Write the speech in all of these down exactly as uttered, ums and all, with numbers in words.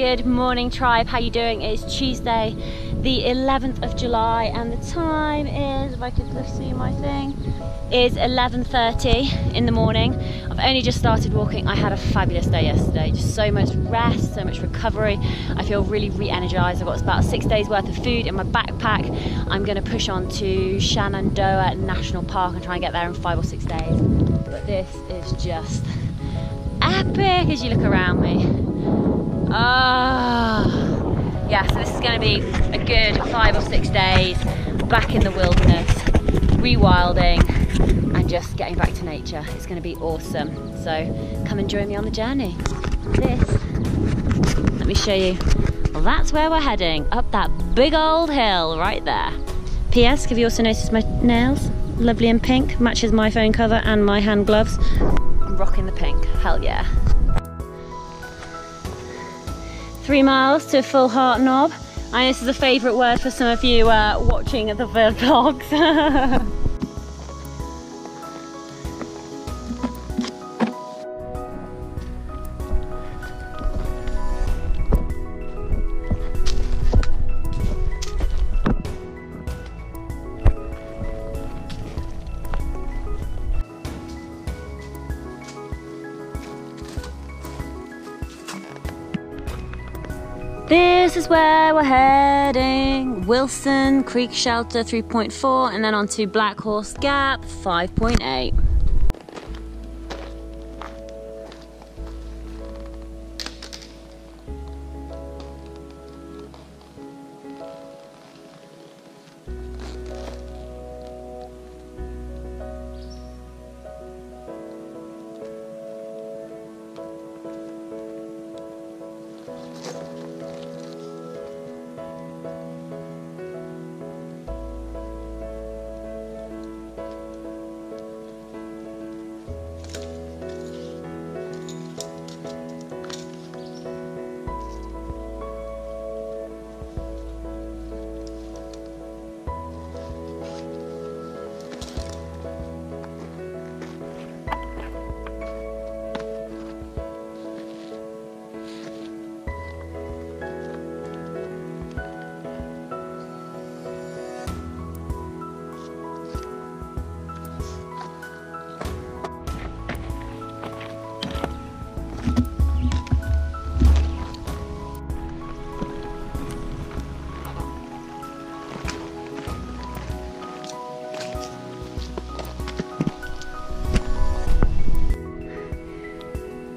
Good morning, tribe. How you doing? It's Tuesday, the eleventh of July, and the time is, if I could see my thing, is eleven thirty in the morning. I've only just started walking. I had a fabulous day yesterday. Just so much rest, so much recovery. I feel really re-energized. I've got about six days worth of food in my backpack. I'm gonna push on to Shenandoah National Park and try and get there in five or six days. But this is just epic as you look around me. Ah, oh, yeah, so this is going to be a good five or six days back in the wilderness, rewilding and just getting back to nature. It's going to be awesome, so come and join me on the journey. This, let me show you, well, that's where we're heading, up that big old hill right there. P S Have you also noticed my nails? Lovely and pink, matches my phone cover and my hand gloves. I'm rocking the pink, hell yeah. Three miles to Full Heart Knob. And this is a favourite word for some of you uh, watching the vlogs. This is where we're heading. Wilson Creek Shelter three point four and then on to Black Horse Gap five point eight.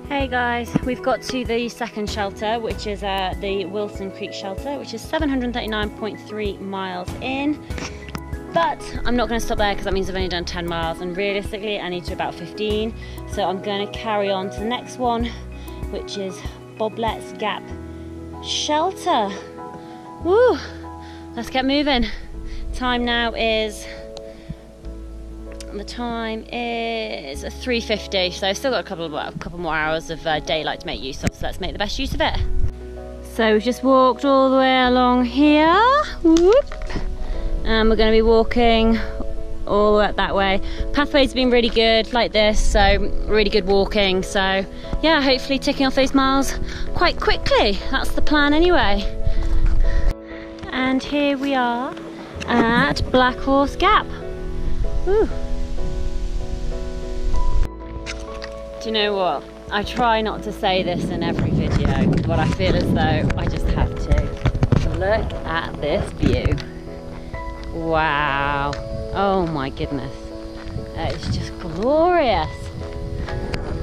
Hey guys, we've got to the second shelter, which is uh, the Wilson Creek Shelter, which is seven hundred thirty-nine point three miles in. But I'm not going to stop there because that means I've only done ten miles, and realistically I need to about fifteen. So I'm going to carry on to the next one, which is Bobblets Gap Shelter. Woo! Let's get moving. Time now is... The time is three fifty, so I've still got a couple of, a couple more hours of uh, daylight to make use of, so let's make the best use of it. So we've just walked all the way along here, whoop, and we're going to be walking all up that way. Pathway's been really good like this, so really good walking, so yeah, hopefully ticking off those miles quite quickly. That's the plan anyway. And here we are at Black Horse Gap. Woo. Do you know what? I try not to say this in every video, but I feel as though I just have to. Look at this view. Wow. Oh my goodness. It's just glorious.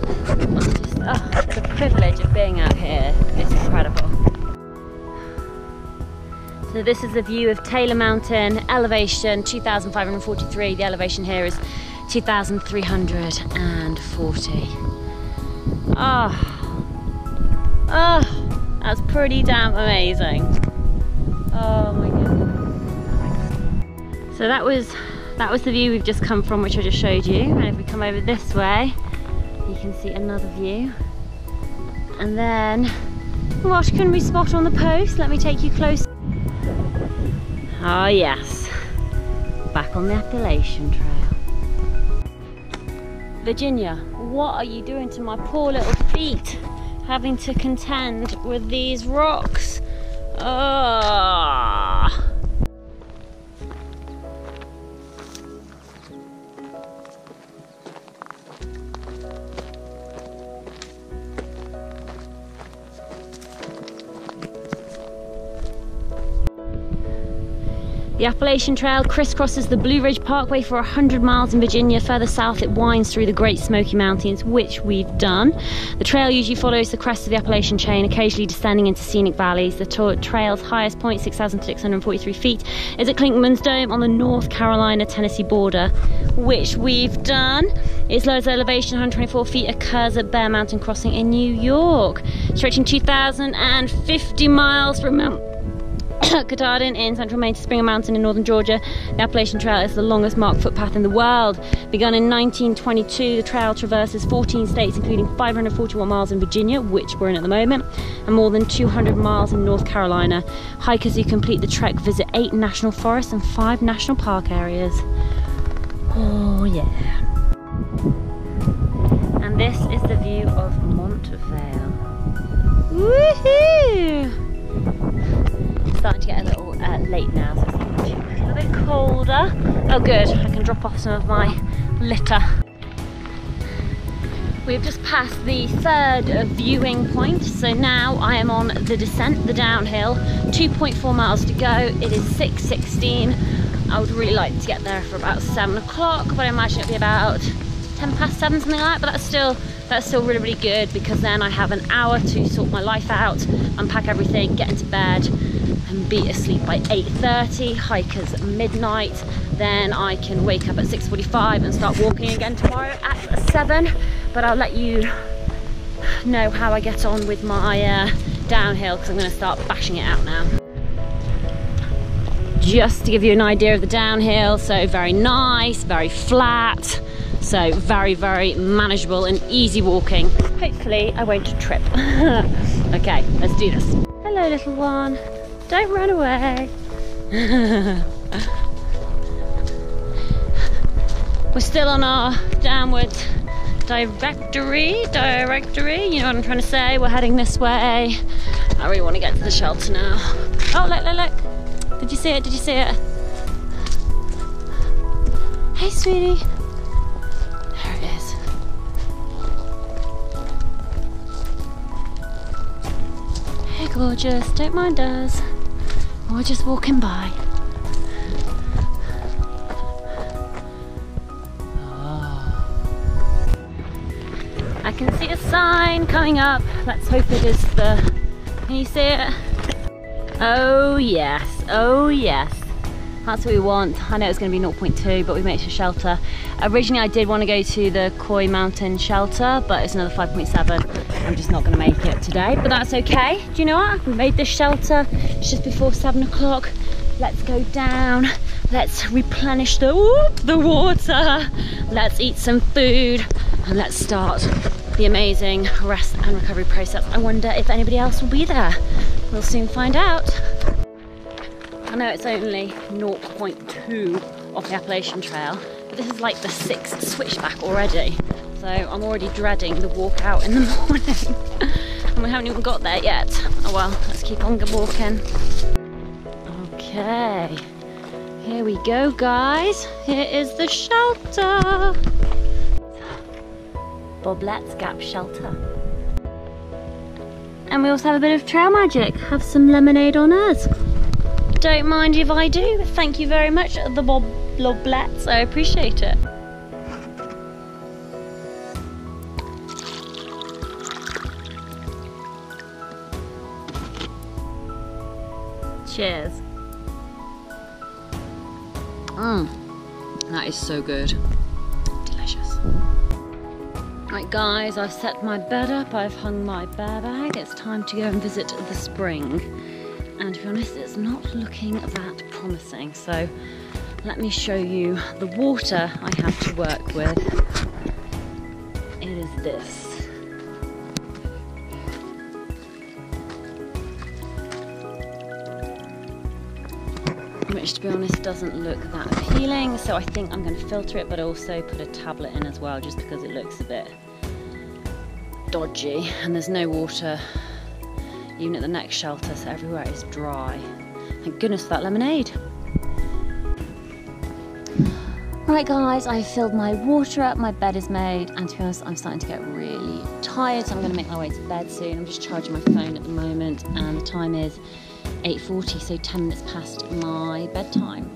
Just, oh, the privilege of being out here is incredible. So this is the view of Taylor Mountain, elevation two thousand five hundred forty-three. The elevation here is two thousand three hundred forty. Oh, oh, that's pretty damn amazing. Oh my goodness. So that was that was the view we've just come from, which I just showed you. And if we come over this way, you can see another view. And then, what can we spot on the post? Let me take you close. Oh yes, back on the Appalachian Trail. Virginia, what are you doing to my poor little feet? having to contend with these rocks. Oh. The Appalachian Trail crisscrosses the Blue Ridge Parkway for one hundred miles in Virginia. Further south, it winds through the Great Smoky Mountains, which we've done. The trail usually follows the crest of the Appalachian chain, occasionally descending into scenic valleys. The trail's highest point, six thousand six hundred forty-three feet, is at Clinkman's Dome on the North Carolina-Tennessee border, which we've done. Its lowest elevation, one hundred twenty-four feet, occurs at Bear Mountain Crossing in New York, stretching two thousand fifty miles from Mount Katahdin in central Maine to Springer Mountain in northern Georgia. The Appalachian Trail is the longest marked footpath in the world. Begun in nineteen twenty-two, the trail traverses fourteen states, including five hundred forty-one miles in Virginia, which we're in at the moment, and more than two hundred miles in North Carolina. Hikers who complete the trek visit eight national forests and five national park areas. Oh yeah. And this is the view of Montefiore. Woohoo! Starting to get a little uh, late now, so it's a little bit colder. Oh good, I can drop off some of my litter. We've just passed the third viewing point, so now I am on the descent, the downhill. two point four miles to go, it is six sixteen. I would really like to get there for about seven o'clock, but I imagine it'll be about ten past seven, something like that, but that's still That's still really, really good, because then I have an hour to sort my life out, unpack everything, get into bed and be asleep by eight thirty, hikers midnight. Then I can wake up at six forty-five and start walking again tomorrow at seven. But I'll let you know how I get on with my uh, downhill, because I'm going to start bashing it out now. Just to give you an idea of the downhill, so very nice, very flat. So very, very manageable and easy walking. Hopefully I won't trip. Okay, let's do this. Hello, little one. Don't run away. We're still on our downward directory, directory. You know what I'm trying to say? We're heading this way. I really want to get to the shelter now. Oh, look, look, look. Did you see it? Did you see it? Hey, sweetie. Gorgeous, don't mind us. We're just walking by. Oh. I can see a sign coming up. Let's hope it is the... Can you see it? Oh yes, oh yes. That's what we want. I know it's going to be zero point two, but we made it to a shelter. Originally I did want to go to the Koi Mountain shelter, but it's another five point seven. I'm just not going to make it today, but that's okay. Do you know what? We made this shelter. It's just before seven o'clock. Let's go down. Let's replenish the, whoop, the water. Let's eat some food. And let's start the amazing rest and recovery process. I wonder if anybody else will be there. We'll soon find out. I know it's only zero point two off the Appalachian Trail, but this is like the sixth switchback already. So I'm already dreading the walk out in the morning. And we haven't even got there yet. Oh well, let's keep on walking. Okay, here we go guys. Here is the shelter. Bobblets Gap Shelter. And we also have a bit of trail magic. Have some lemonade on us. Don't mind if I do. Thank you very much, the Bob Loblets. I appreciate it. Cheers. Mmm, that is so good. Delicious. Right guys, I've set my bed up. I've hung my bear bag. It's time to go and visit the spring. And to be honest, it's not looking that promising. So let me show you the water I have to work with. It is this. Which to be honest, doesn't look that appealing. So I think I'm gonna filter it, but also put a tablet in as well, just because it looks a bit dodgy and there's no water even at the next shelter, so everywhere is dry. Thank goodness for that lemonade. Alright guys, I filled my water up, my bed is made, and to be honest I'm starting to get really tired, so I'm going to make my way to bed soon. I'm just charging my phone at the moment and the time is eight forty, so ten minutes past my bedtime.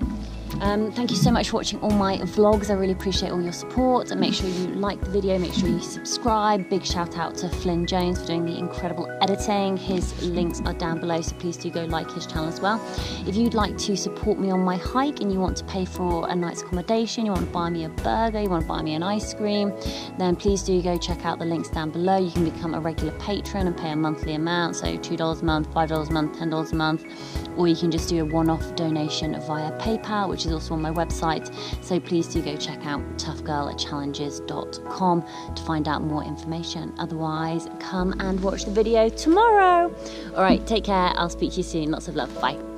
Um, thank you so much for watching all my vlogs. I really appreciate all your support, and make sure you like the video, make sure you subscribe. Big shout out to Flynn Jones for doing the incredible editing. His links are down below, so please do go like his channel as well. If you'd like to support me on my hike and you want to pay for a night's accommodation, you want to buy me a burger, you want to buy me an ice cream, then please do go check out the links down below. You can become a regular patron and pay a monthly amount, so two dollars a month, five dollars a month, ten dollars a month, or you can just do a one-off donation via PayPal, which is also on my website, so please do go check out tough girl challenges dot com to find out more information. Otherwise, come and watch the video tomorrow. All right, take care. I'll speak to you soon. Lots of love. Bye.